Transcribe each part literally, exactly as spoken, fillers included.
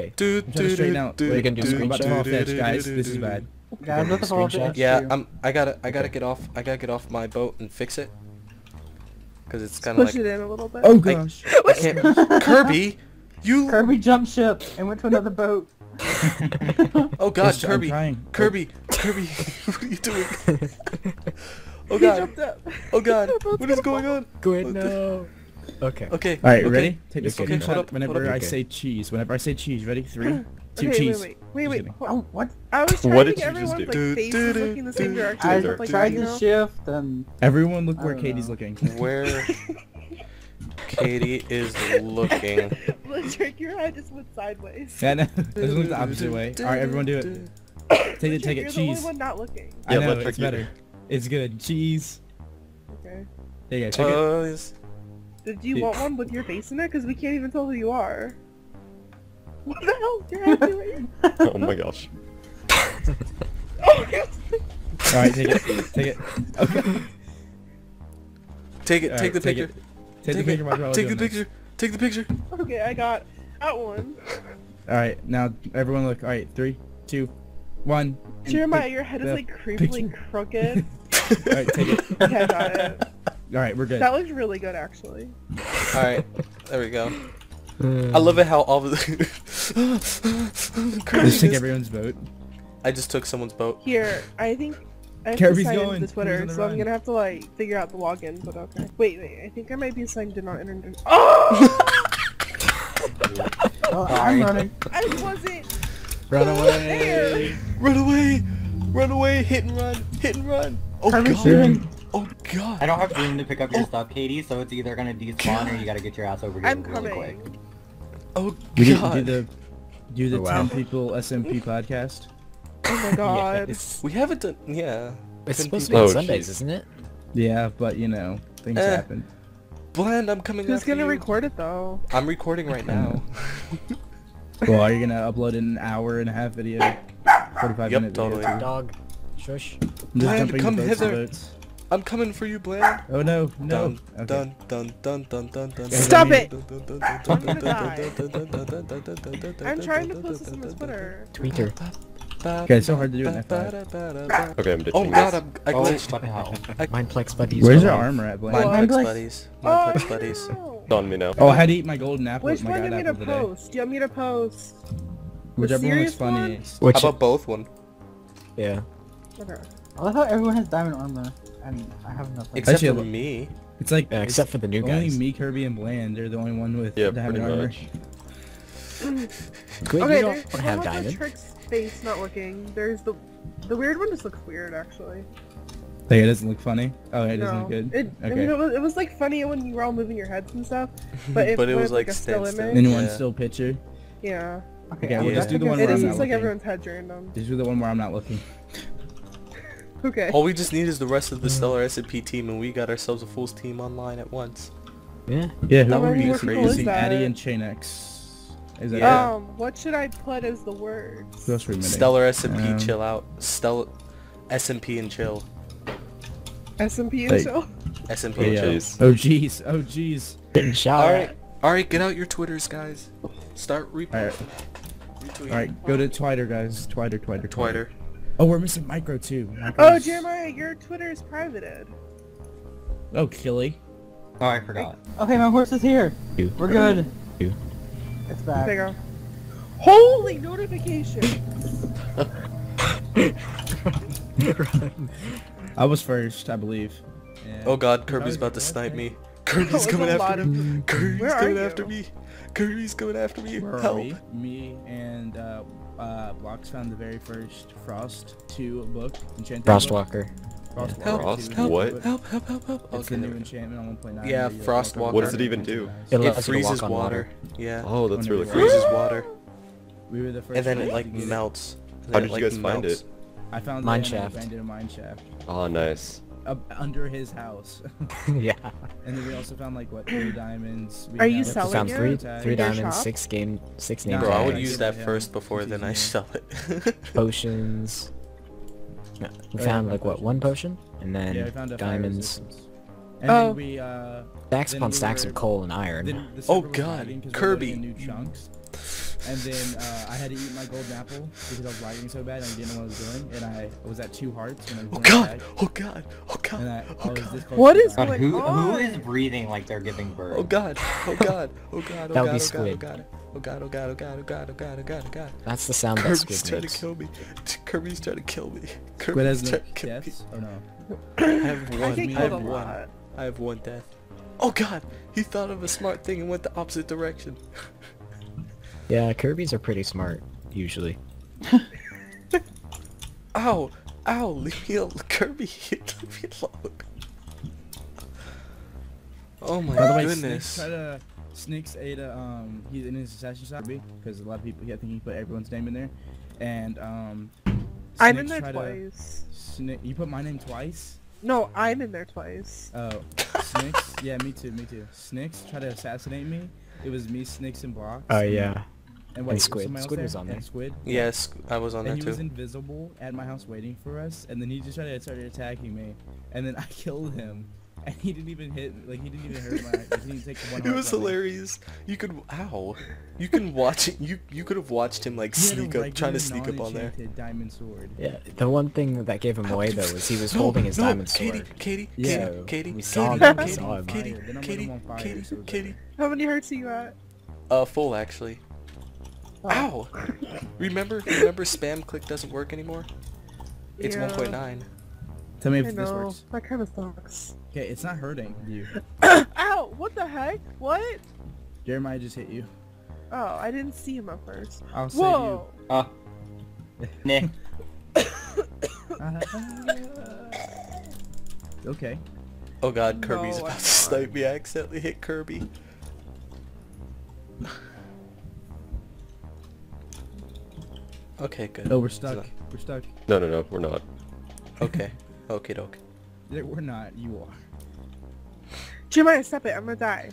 Okay. Do, I'm trying to straighten out. Like, we can do I'm about to fall off the edge, guys. This is bad. Yeah, I'm off edge yeah I'm, I gotta, I gotta okay. get off. I gotta get off my boat and fix it. Cause it's kind of like. Push it in a little bit. Oh gosh. I, I can't. Kirby, you. Kirby jumped ship and went to another boat. Oh gosh, Kirby, Kirby, Kirby, what are you doing? Oh god, oh god, what is going on? Go ahead, no. Okay. Okay. All right, okay. Ready? Take this. Okay. Hold up. Whenever hold up. I okay. say cheese, whenever I say cheese, ready? Three, two, okay, cheese. Wait, wait, wait. wait. Oh, what? I was trying what to did get you everyone's just do? Like, faces do, do, looking the same do, direction. I tried like, to shift and. Everyone, look where Katie's know. looking. Where Katie is looking. Letrix, your head just went sideways. Yeah, no. It looked the opposite way. All right, everyone, do it. Take it, take it. Cheese. You're the only one not looking. I know. It's better. It's good. Cheese. Okay. There you go. Take it. Did you Dude. want one with your face in it? Because we can't even tell who you are. What the hell is your head doing? Oh my gosh. Oh my gosh. Alright, take it. Take it. Okay. Take it. All take right, the take picture. It. Take, take the picture. Take, take the picture. This. Take the picture. Okay, I got that one. Alright, now everyone look. Alright, three, two, one. Jeremiah, your head is like creepily crooked. Alright, take it. Yeah, I got it. Alright, we're good. That was really good, actually. Alright, there we go. I love it how all of the... I just took everyone's boat. I just took someone's boat. Here, I think... I have Kirby's to sign going. into the Twitter, so run. I'm gonna have to, like, figure out the login, but okay. Wait, wait, I think I might be assigned to not enter... Oh! Oh, I'm running. I wasn't! Run away! Run away! Run away! Hit and run! Hit and run! Oh, God! Oh god! I don't have room to pick up your oh. stuff, Katie, so it's either gonna despawn or you gotta get your ass over here I'm really coming. quick. Oh god! Do the, do the oh, wow. ten people S M P podcast. Oh my god. Yes. We haven't done- yeah. It's, it's supposed to be on oh, Sundays, geez. isn't it? Yeah, but you know, things eh. happen. Bland, I'm coming Who's gonna you. record it though? I'm recording right now. Well, are you gonna upload an hour and a half video? forty-five yep, minute totally. video? Dog. Shush. Bland, come hither! I'm coming for you, Bland. Oh no, no. Dun dun dun dun dun dun. Stop it! I'm gonna die. I'm trying to post this on the Twitter. Twitter. Okay, it's so hard to do in F five. Okay, I'm ditching. Oh god, I'm, I glitched. Mine Plex buddies. Where's your armor at, Bland? Mine Plex buddies. Mine Plex buddies. It's on me now. Oh, I had to eat my golden apple. Which one do you want me to post? Do you want me to post? Whichever one looks funniest. How about both one? Yeah. I love how everyone has diamond armor. And I have nothing. Except Actually, for me. It's like yeah, except it's for the new guys. Only me, Kirby, and Bland. They're the only one with yeah, diamond armor. Squid, okay, you don't have diamond. Letrix's face not looking. There's the the weird one. Just looks weird, actually. Like it doesn't look funny. Oh, it no. doesn't look good. It, okay. I mean, it, was, it was like funny when you were all moving your heads and stuff. But it, but it was like, like a still image. Anyone yeah. still picture? Yeah. Okay, yeah. we'll yeah. just do the one where I'm not looking. It looks like everyone's head's random. Just do the one where I'm not looking. Okay. All we just need is the rest of the Stellar S M P team, and we got ourselves a fool's team online at once. Yeah. Yeah. That would be crazy. Addy and Chainx. Is that yeah. Um. What should I put as the words? Stellar S M P um, chill out. Stellar S M P and chill. S M P and like, chill. S M P oh, and yeah. chill. Oh jeez. Oh jeez. Getting shower. All right. All right. Get out your Twitters, guys. Start reposting. All right. All right. Go to Twitter, guys. Twitter. Twitter. Twitter. Oh, we're missing Micro too. Micros. Oh, Jeremiah, your Twitter is privated. Oh, Killy. Oh, I forgot. Okay, my horse is here. You. We're good. You. It's back. There you go. Holy notification! I was first, I believe. Yeah. Oh God, Kirby's about to snipe me. Kirby's coming after me. Kirby's coming after me. Kirby's coming after me. Help me and. uh... Uh, Brock's found the very first Frost two book. Frost Walker. Frost yeah. Walker. Help, help, what? help, help, help, help. It's okay. the new enchantment on one point nine. Yeah, Frost Walker. What does it even do? It, it freezes water. water. Yeah. Oh, that's really cool. It freezes water. We were the first and then it like melts. How did it, like, you guys melts. find it? I found mine shaft. I did a mine shaft. Oh, nice. Up under his house. Yeah. And then we also found like what three diamonds. We Are you selling found three, three diamonds, shop? six game, six name. Bro, I would use that first before then I sell it. Potions. No, we oh, found yeah, like what potions. one potion, and then yeah, found diamonds. And oh. then we uh. Stacks upon we stacks were, of coal and iron. The, the oh God, Kirby. New chunks. And then uh, I had to eat my golden apple because I was lagging so bad and I didn't know what I was doing. And I was at two hearts. And I was oh, god. oh god! Oh god! I, oh I god! What is god. going who, on? Who is breathing like they're giving birth? Oh god! Oh god! Oh god! Oh that god! Would be oh, Squid. God. Oh god! Oh god! Oh god! Oh god! Oh god! Oh god! Oh god! That's the sound Kirby's that Squid makes. Kirby's trying to kill me. Kirby's trying to kill me. Kirby's trying to kill me. Oh no! I have one. I, I have one. Lot. I have one death. Oh god! He thought of a smart thing and went the opposite direction. Yeah, Kirby's are pretty smart, usually. Ow! Ow! Leave me alone, Kirby! Leave me alone! Oh my By goodness! By the way, Snix ate a, um, he's in his assassin shop, because a lot of people, I think he put everyone's name in there, and, um... Snix I'm in there twice. To, Snix, you put my name twice? No, I'm in there twice. Oh. Snix? Yeah, me too, me too. Snix tried to assassinate me. It was me, Snix, and Brock. Oh, uh, yeah. And, wait, and Squid. Was Squid was on there. And Squid. Yes, I was on and there too. And he was invisible at my house waiting for us, and then he just tried to start attacking me, and then I killed him. And he didn't even hit, like, he didn't even hurt my, like, he didn't take one It was hilarious. Me. You could, ow. You can watch it, you, you could have watched him, like, sneak up, trying to sneak up on there. Diamond sword. Yeah, the one thing that gave him away, though, was he was no, holding his no, diamond Katie, sword. Katie, Katie, so Katie, we saw Katie, him, Katie, saw him Katie, Katie, fire, Katie, so Katie. How many hearts are you at? Uh, full, actually. Wow. Ow. remember, remember spam click doesn't work anymore? It's yeah. one point nine. Tell me if I this know. works. That kind of sucks. Okay, it's not hurting you. Ow! What the heck? What? Jeremiah just hit you. Oh, I didn't see him at first. I'll Whoa. save you. Ah. Uh, nah. uh, okay. Oh god, Kirby's no, about to snipe me. I accidentally hit Kirby. Okay, good. No, we're stuck. Not... We're stuck. No, no, no, we're not. Okay. Okay, doke. We're not. You are. Jeremiah, stop it! I'm gonna die.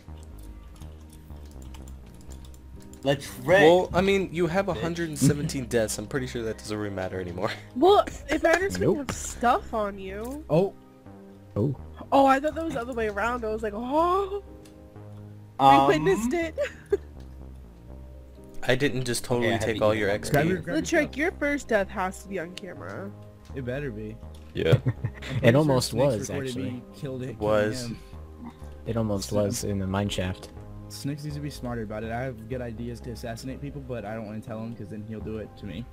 Let's wreck. Well, I mean, you have one hundred seventeen deaths. I'm pretty sure that doesn't really matter anymore. Well, it matters nope. when you have stuff on you. Oh. Oh. Oh, I thought that was the other way around. I was like, oh. I um... witnessed it. I didn't just totally okay, take all your X P. Grab your, grab Letrix, your first death has to be on camera. It better be. Yeah. It almost sure was, actually. Killed it, it was. It almost Snix. was in the mineshaft. Snix needs to be smarter about it. I have good ideas to assassinate people, but I don't want to tell him because then he'll do it to me.